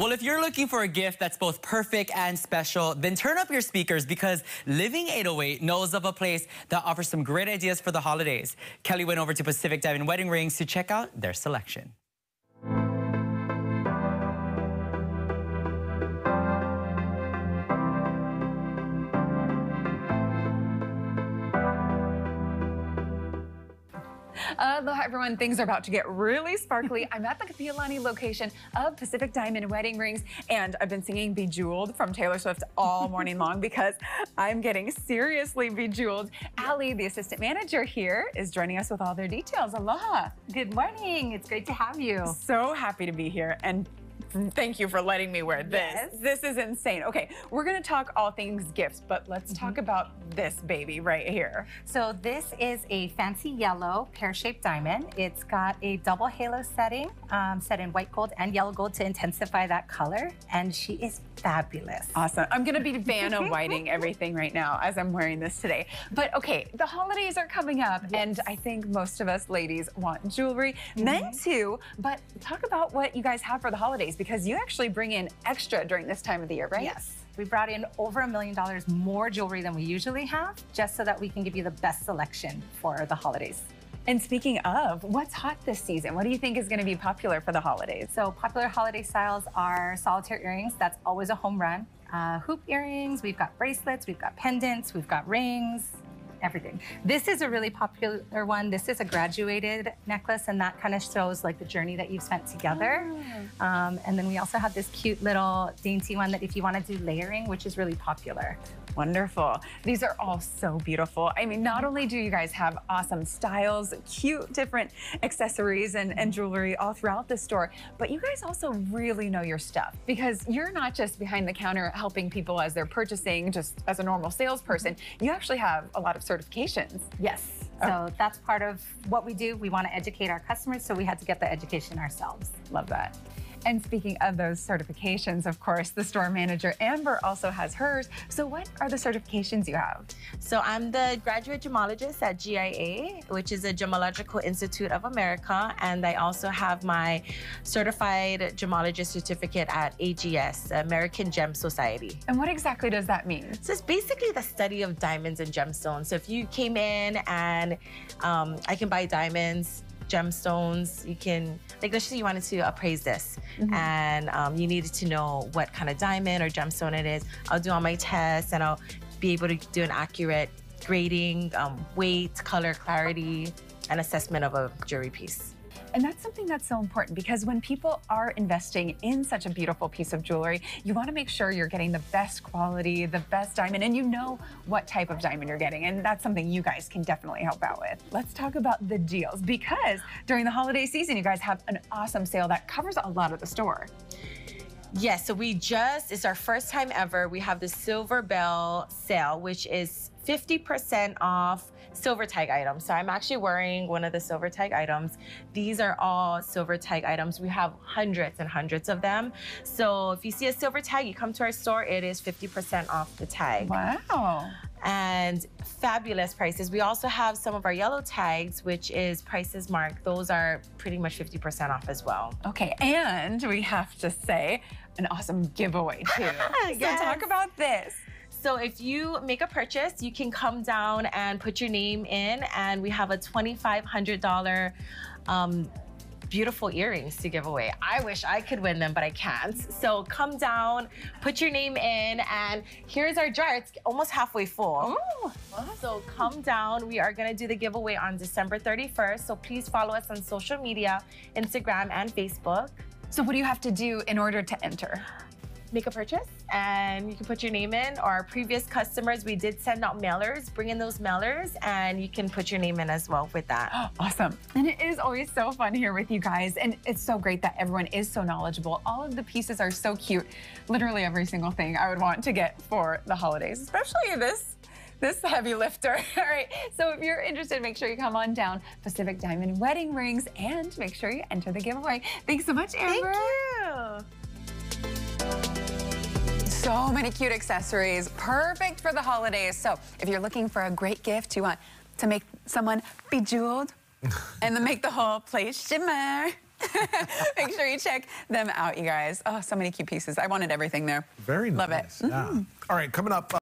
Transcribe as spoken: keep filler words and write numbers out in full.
Well, if you're looking for a gift that's both perfect and special, then turn up your speakers because Living eight oh eight knows of a place that offers some great ideas for the holidays. Kelly went over to Pacific Diamond Wedding Rings to check out their selection. Aloha, everyone. Things are about to get really sparkly. I'm at the Kapiolani location of Pacific Diamond Wedding Rings, and I've been singing Bejeweled from Taylor Swift all morning long because I'm getting seriously bejeweled. Allie, the assistant manager here, is joining us with all their details. Aloha. Good morning. It's great to have you. So happy to be here. And thank you for letting me wear this. Yes. This is insane. Okay, we're going to talk all things gifts, but let's mm-hmm. talk about this baby right here. So this is a fancy yellow pear-shaped diamond. It's got a double halo setting, um, set in white gold and yellow gold to intensify that color. And she is fabulous. Awesome. I'm going to be Vanna Whiting everything right now as I'm wearing this today. But okay, the holidays are coming up, yes. and I think most of us ladies want jewelry. Mm-hmm. Men too, but talk about what you guys have for the holidays, because you actually bring in extra during this time of the year, right? Yes. We brought in over a million dollars more jewelry than we usually have, just so that we can give you the best selection for the holidays. And speaking of, what's hot this season? What do you think is going to be popular for the holidays? So popular holiday styles are solitaire earrings. That's always a home run. Uh, hoop earrings. We've got bracelets. We've got pendants. We've got rings. Everything. This is a really popular one. This is a graduated necklace, and that kind of shows like the journey that you've spent together. Oh. Um, and then we also have this cute little dainty one that if you want to do layering, which is really popular. Wonderful. These are all so beautiful. I mean, not only do you guys have awesome styles, cute different accessories and, and jewelry all throughout the store, but you guys also really know your stuff, because you're not just behind the counter helping people as they're purchasing, just as a normal salesperson. You actually have a lot of certifications. Yes. So oh. that's part of what we do. We want to educate our customers, so we had to get the education ourselves. Love that. And speaking of those certifications, of course, the store manager, Amber, also has hers. So what are the certifications you have? So I'm the graduate gemologist at G I A, which is a Gemological Institute of America. And I also have my certified gemologist certificate at A G S, American Gem Society. And what exactly does that mean? So it's basically the study of diamonds and gemstones. So if you came in and um, I can buy diamonds, gemstones, you can, like, let's say you wanted to appraise this, mm-hmm. and um, you needed to know what kind of diamond or gemstone it is. I'll do all my tests, and I'll be able to do an accurate grading, um, weight, color, clarity, and assessment of a jewelry piece. And that's something that's so important, because when people are investing in such a beautiful piece of jewelry, you want to make sure you're getting the best quality, the best diamond, and you know what type of diamond you're getting. And that's something you guys can definitely help out with. Let's talk about the deals, because during the holiday season, you guys have an awesome sale that covers a lot of the store. Yes, so we just, it's our first time ever, we have the Silver Bell sale, which is fifty percent off silver tag items. So I'm actually wearing one of the silver tag items. These are all silver tag items. We have hundreds and hundreds of them. So if you see a silver tag, you come to our store, it is fifty percent off the tag. Wow. And fabulous prices. We also have some of our yellow tags, which is prices marked. Those are pretty much fifty percent off as well. Okay, and we have to say an awesome giveaway too. Yes. So talk about this. So if you make a purchase, you can come down and put your name in, and we have a twenty-five hundred dollar um, beautiful earrings to give away. I wish I could win them, but I can't. So come down, put your name in, and here's our jar. It's almost halfway full. Ooh, awesome. So come down. We are gonna do the giveaway on December thirty-first. So please follow us on social media, Instagram and Facebook. So what do you have to do in order to enter? Make a purchase, and you can put your name in. Our previous customers, we did send out mailers. Bring in those mailers, and you can put your name in as well with that. Awesome. And it is always so fun here with you guys, and it's so great that everyone is so knowledgeable. All of the pieces are so cute. Literally every single thing I would want to get for the holidays, especially this This heavy lifter. All right, so if you're interested, make sure you come on down, Pacific Diamond Wedding Rings, and make sure you enter the giveaway. Thanks so much, Amber. Thank you. So many cute accessories, perfect for the holidays. So if you're looking for a great gift, you want to make someone bejeweled and then make the whole place shimmer. Make sure sure you check them out, you guys. Oh, so many cute pieces. I wanted everything there. Very nice. Love it. Yeah. Mm-hmm. All right, coming up. Uh